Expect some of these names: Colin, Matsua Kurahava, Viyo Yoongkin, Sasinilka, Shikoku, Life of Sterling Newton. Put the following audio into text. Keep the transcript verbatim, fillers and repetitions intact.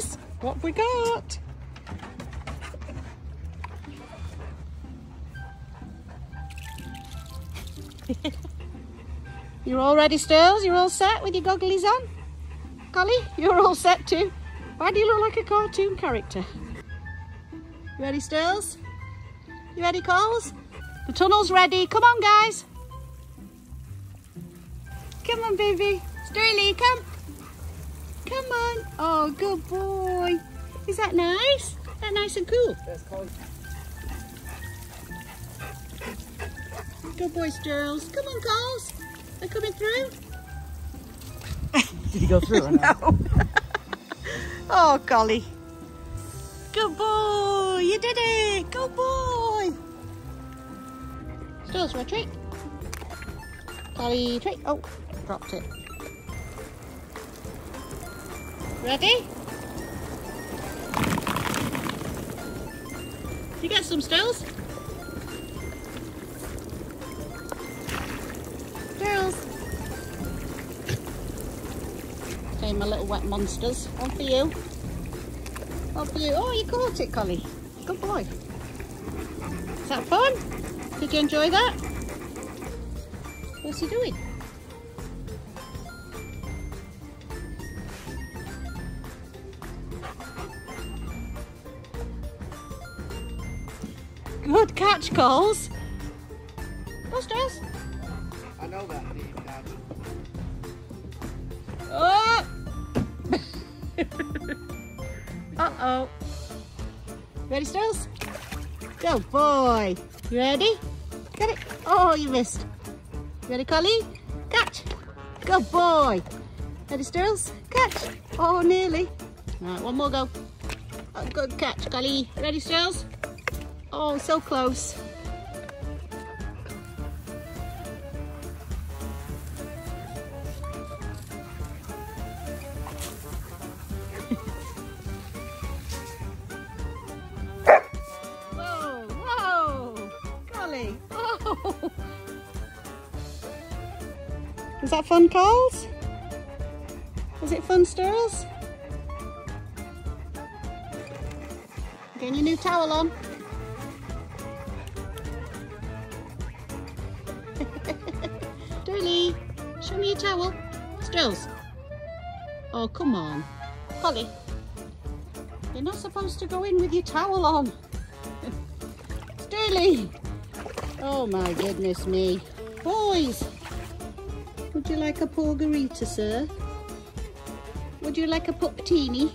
guys, what we got. You're all ready, Stirls? You're all set with your gogglies on? Collie, you're all set too. Why do you look like a cartoon character? You ready, Stirls? You ready, Coles? The tunnel's ready. Come on, guys. Come on, baby. Stirly, come. Come on. Oh, good boy. Is that nice? Is that nice and cool? That's cool. Good boy, Stirls. Come on, Coles. They're coming through. Did he go through or not? No. Oh, Collie. Good boy. You did it. Good boy. Stirls for a treat. Collie, treat. Oh, dropped it. Ready? You get some, Stirls? Stirls. Okay, my little wet monsters. One for you. One for you. Oh, you caught it, Collie. Good boy. Is that fun? Did you enjoy that? What's he doing? Good catch, Coles. Go, Stirls. I know that. I need that. Oh! Uh-oh. Ready, Stirls? Good boy. You ready? Get it. Oh, you missed. Ready, Collie? Catch. Good boy. Ready, Stirls? Catch. Oh, nearly. All right, one more go. Oh, good catch, Collie. Ready, Stirls? Oh, so close. Whoa, whoa, Collie. Oh. Was that fun, Coles? Was it fun, Stirls? Getting your new towel on. Dirty, show me your towel. Stirls. Oh, come on. Collie, you're not supposed to go in with your towel on. Stirly. Oh my goodness me. Boys, would you like a porgarita, sir? Would you like a puptini?